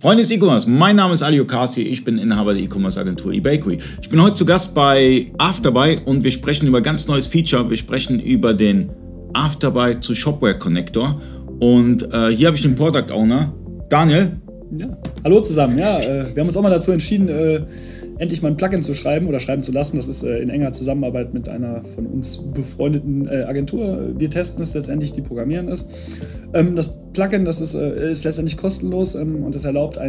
Freunde des E-Commerce, mein Name ist Ali Oukassi, ich bin Inhaber der E-Commerce-Agentur eBakery. Ich bin heute zu Gast bei Afterbuy und wir sprechen über ein ganz neues Feature. Wir sprechen über den Afterbuy zu Shopware Connector. Und hier habe ich den Product Owner, Daniel. Ja, hallo zusammen. Ja, wir haben uns auch mal dazu entschieden, endlich mal ein Plugin zu schreiben oder schreiben zu lassen. Das ist in enger Zusammenarbeit mit einer von uns befreundeten Agentur. Wir testen es letztendlich, die programmieren es. Das Plugin, das ist letztendlich kostenlos und das erlaubt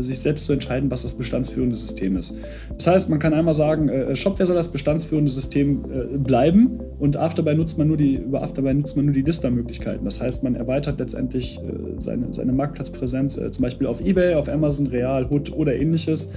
sich selbst zu entscheiden, was das bestandsführende System ist. Das heißt, man kann einmal sagen, Shopware soll das bestandsführende System bleiben und über Afterbuy nutzt man nur die Listermöglichkeiten. Das heißt, man erweitert letztendlich seine Marktplatzpräsenz, zum Beispiel auf eBay, auf Amazon, Real, Hood oder ähnliches.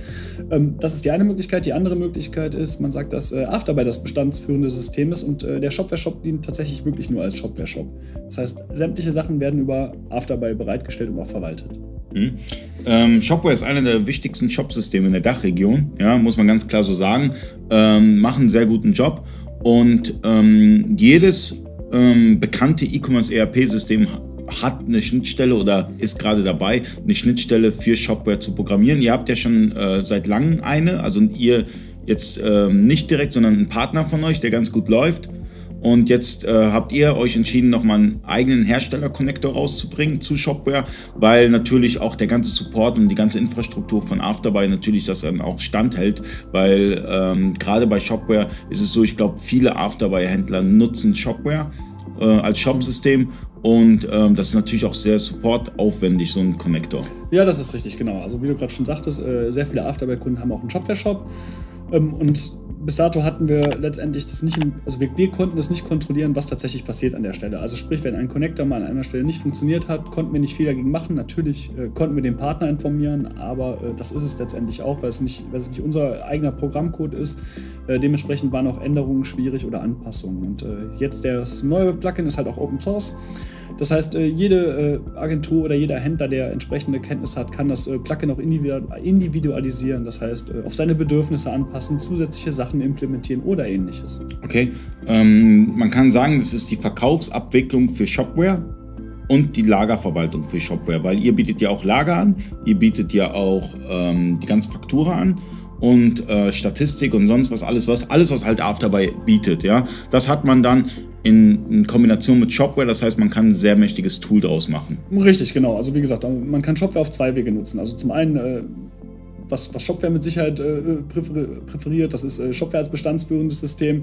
Das ist die eine Möglichkeit. Die andere Möglichkeit ist, man sagt, dass Afterbuy das bestandsführende System ist und der Shopware-Shop dient tatsächlich wirklich nur als Shopware-Shop. Das heißt, sämtliche Sachen werden über Afterbuy bereitgestellt und auch verwaltet. Mhm. Shopware ist einer der wichtigsten Shopsysteme in der DACH-Region, ja, muss man ganz klar so sagen. Machen einen sehr guten Job und jedes bekannte E-Commerce-ERP-System hat eine Schnittstelle oder ist gerade dabei, eine Schnittstelle für Shopware zu programmieren. Ihr habt ja schon seit langem eine, also ihr jetzt nicht direkt, sondern ein Partner von euch, der ganz gut läuft. Und jetzt habt ihr euch entschieden, nochmal einen eigenen Hersteller-Connector rauszubringen zu Shopware, weil natürlich auch der ganze Support und die ganze Infrastruktur von Afterbuy natürlich das dann auch standhält, weil gerade bei Shopware ist es so, ich glaube, viele Afterbuy-Händler nutzen Shopware als Shop-System und das ist natürlich auch sehr supportaufwendig, so ein Connector. Ja, das ist richtig, genau. Also wie du gerade schon sagtest, sehr viele Afterbuy-Kunden haben auch einen Shopware-Shop und bis dato hatten wir letztendlich das nicht, also wir konnten das nicht kontrollieren, was tatsächlich passiert an der Stelle. Also sprich, wenn ein Connector mal an einer Stelle nicht funktioniert hat, konnten wir nicht viel dagegen machen. Natürlich konnten wir den Partner informieren, aber das ist es letztendlich auch, weil es nicht unser eigener Programmcode ist. Dementsprechend waren auch Änderungen schwierig oder Anpassungen. Und jetzt das neue Plugin ist halt auch Open Source. Das heißt, jede Agentur oder jeder Händler, der entsprechende Kenntnisse hat, kann das Plugin auch individualisieren. Das heißt, auf seine Bedürfnisse anpassen, zusätzliche Sachen implementieren oder ähnliches. Okay, man kann sagen, das ist die Verkaufsabwicklung für Shopware und die Lagerverwaltung für Shopware, weil ihr bietet ja auch Lager an, ihr bietet ja auch die ganze Faktura an. Und Statistik und sonst was, alles was halt Afterbuy bietet, ja, das hat man dann in Kombination mit Shopware, das heißt, man kann ein sehr mächtiges Tool draus machen. Richtig, genau, also wie gesagt, man kann Shopware auf zwei Wege nutzen, also zum einen, was Shopware mit Sicherheit präferiert, das ist Shopware als bestandsführendes System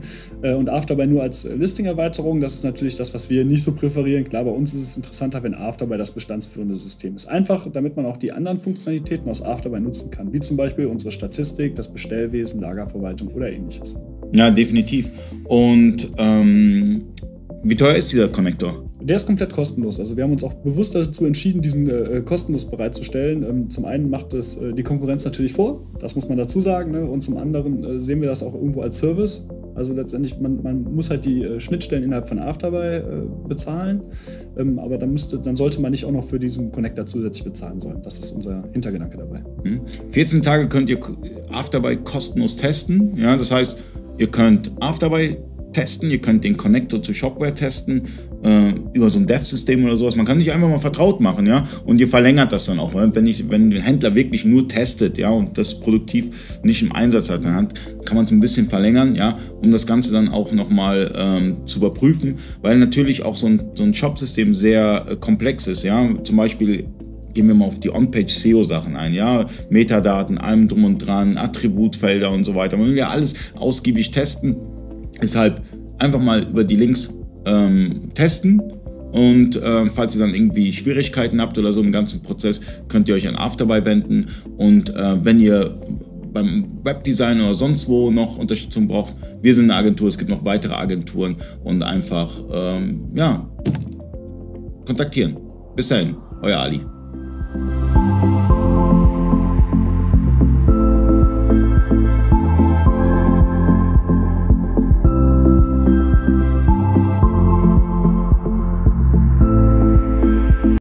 und Afterbuy nur als Listing-Erweiterung. Das ist natürlich das, was wir nicht so präferieren. Klar, bei uns ist es interessanter, wenn Afterbuy das bestandsführende System ist. Einfach, damit man auch die anderen Funktionalitäten aus Afterbuy nutzen kann, wie zum Beispiel unsere Statistik, das Bestellwesen, Lagerverwaltung oder ähnliches. Ja, definitiv. Und wie teuer ist dieser Connector? Der ist komplett kostenlos. Also wir haben uns auch bewusst dazu entschieden, diesen kostenlos bereitzustellen. Zum einen macht es die Konkurrenz natürlich vor, das muss man dazu sagen, ne? Und zum anderen sehen wir das auch irgendwo als Service. Also letztendlich, man muss halt die Schnittstellen innerhalb von Afterbuy bezahlen, aber dann sollte man nicht auch noch für diesen Connector zusätzlich bezahlen sollen. Das ist unser Hintergedanke dabei. 14 Tage könnt ihr Afterbuy kostenlos testen. Ja, das heißt, ihr könnt Afterbuy testen, ihr könnt den Connector zu Shopware testen, über so ein Dev-System oder sowas. Man kann sich einfach mal vertraut machen, ja, und ihr verlängert das dann auch. Wenn ein Händler wirklich nur testet, ja, und das produktiv nicht im Einsatz hat, dann kann man es ein bisschen verlängern, ja, um das Ganze dann auch nochmal zu überprüfen, weil natürlich auch so ein Shop-System sehr komplex ist, ja, zum Beispiel. Gehen wir mal auf die On-Page-SEO-Sachen ein, ja, Metadaten, allem drum und dran, Attributfelder und so weiter. Man will ja alles ausgiebig testen, deshalb einfach mal über die Links testen und falls ihr dann irgendwie Schwierigkeiten habt oder so im ganzen Prozess, könnt ihr euch an Afterbuy wenden und wenn ihr beim Webdesign oder sonst wo noch Unterstützung braucht, wir sind eine Agentur, es gibt noch weitere Agenturen und einfach, ja, kontaktieren. Bis dahin, euer Ali.